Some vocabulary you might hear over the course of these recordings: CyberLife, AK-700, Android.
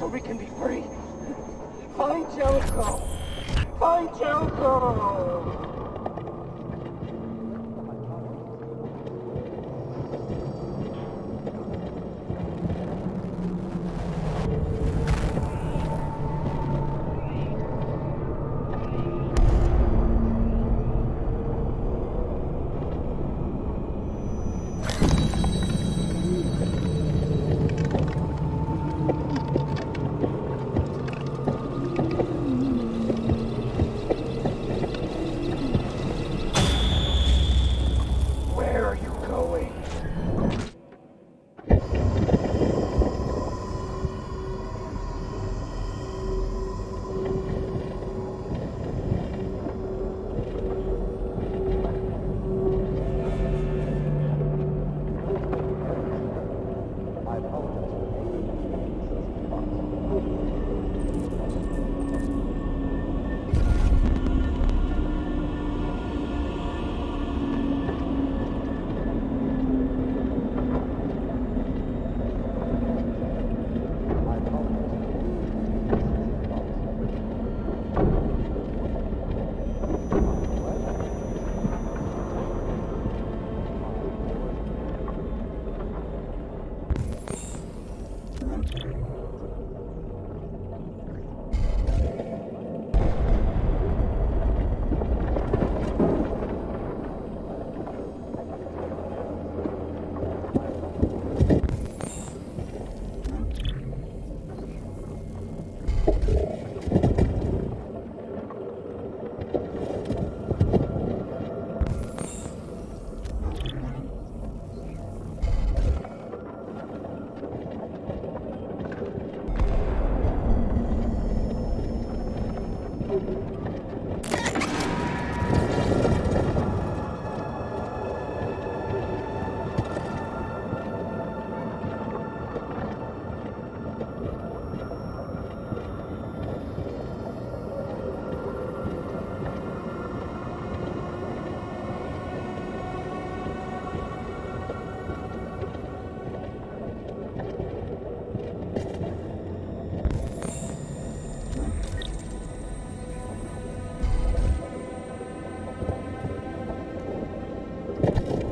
So we can be free. Find Jericho. Find Jericho.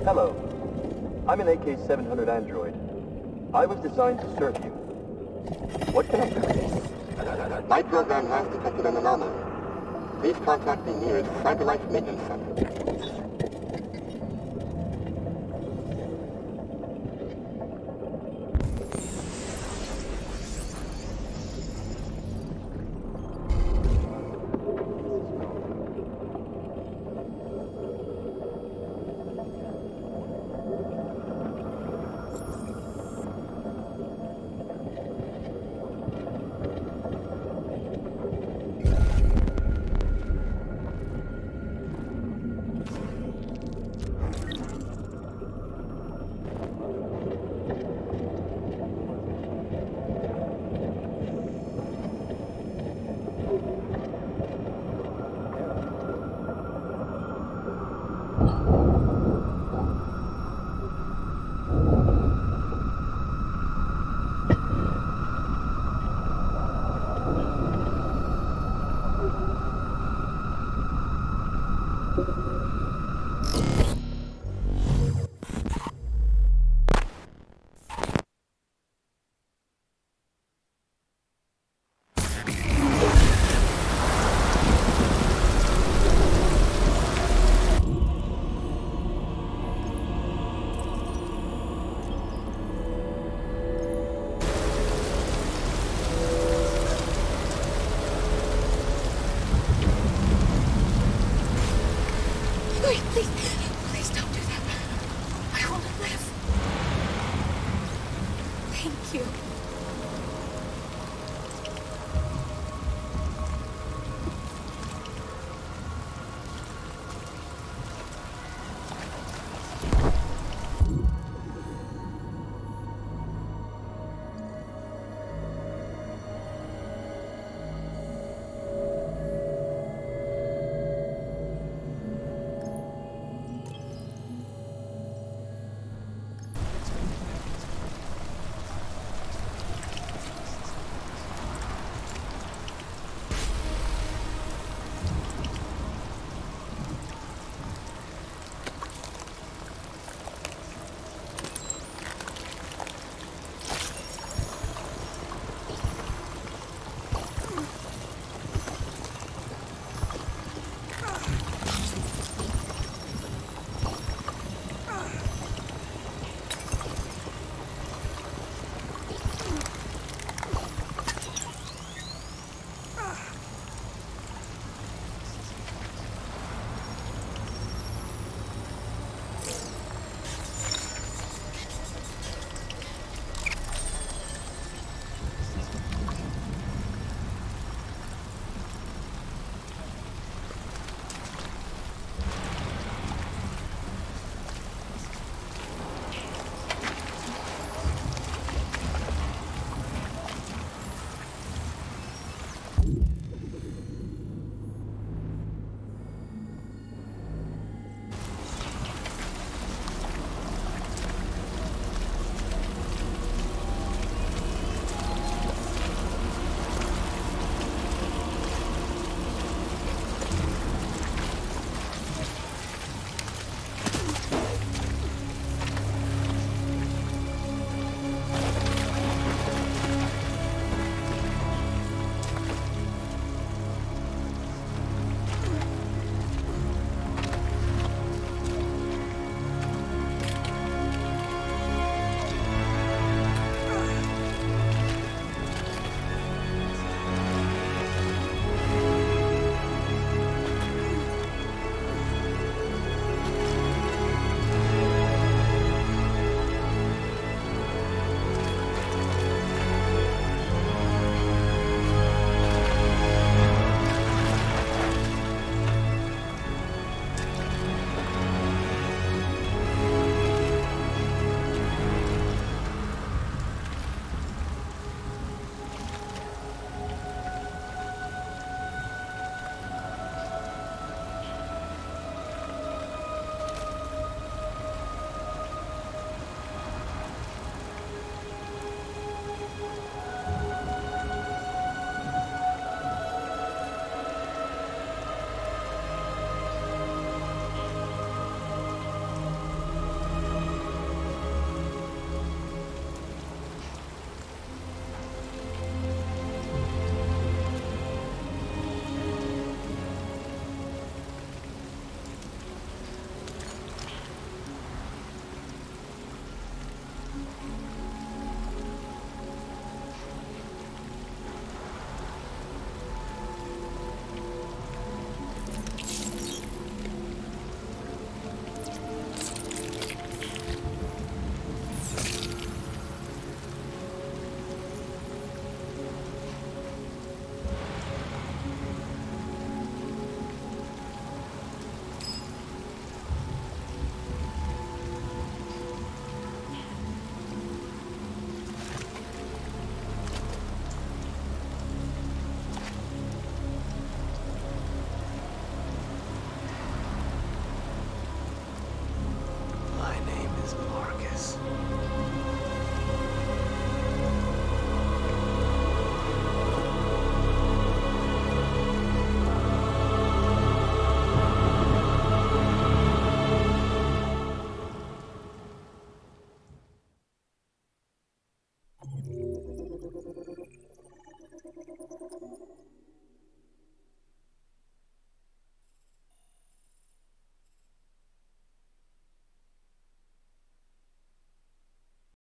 Hello, I'm an AK-700 android. I was designed to serve you. What can I do with this? My program has detected an anomaly. Please contact the nearest CyberLife Maintenance Center. Please.